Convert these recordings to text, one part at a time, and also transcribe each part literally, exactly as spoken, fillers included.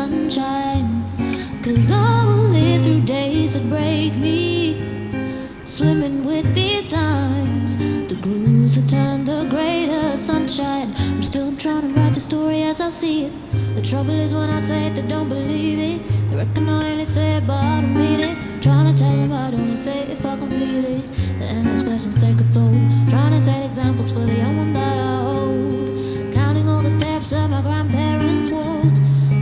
sunshine, 'cause I will live through days that break me. Swimming with these times, the grooves that turn the greater sunshine. I'm still trying to write the story as I see it. The trouble is when I say it, they don't believe it. They reckon I only say it, but I don't mean it. Trying to tell them I'd only say it if I can feel it. The endless questions take a toll. Trying to set examples for the young one that I hold. Counting all the steps that my grandparents walked.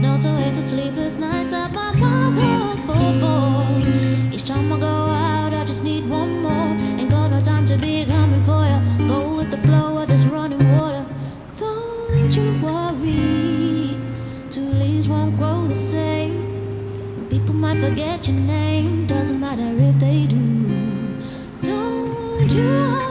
Not always the sleepless nights that my mom will fall for. Each time I go out, I just need one more. Ain't got no time to be coming for ya. Go with the flow of this running water. Don't you worry, two leaves won't grow the same. People might forget your name, doesn't matter if they do. Don't you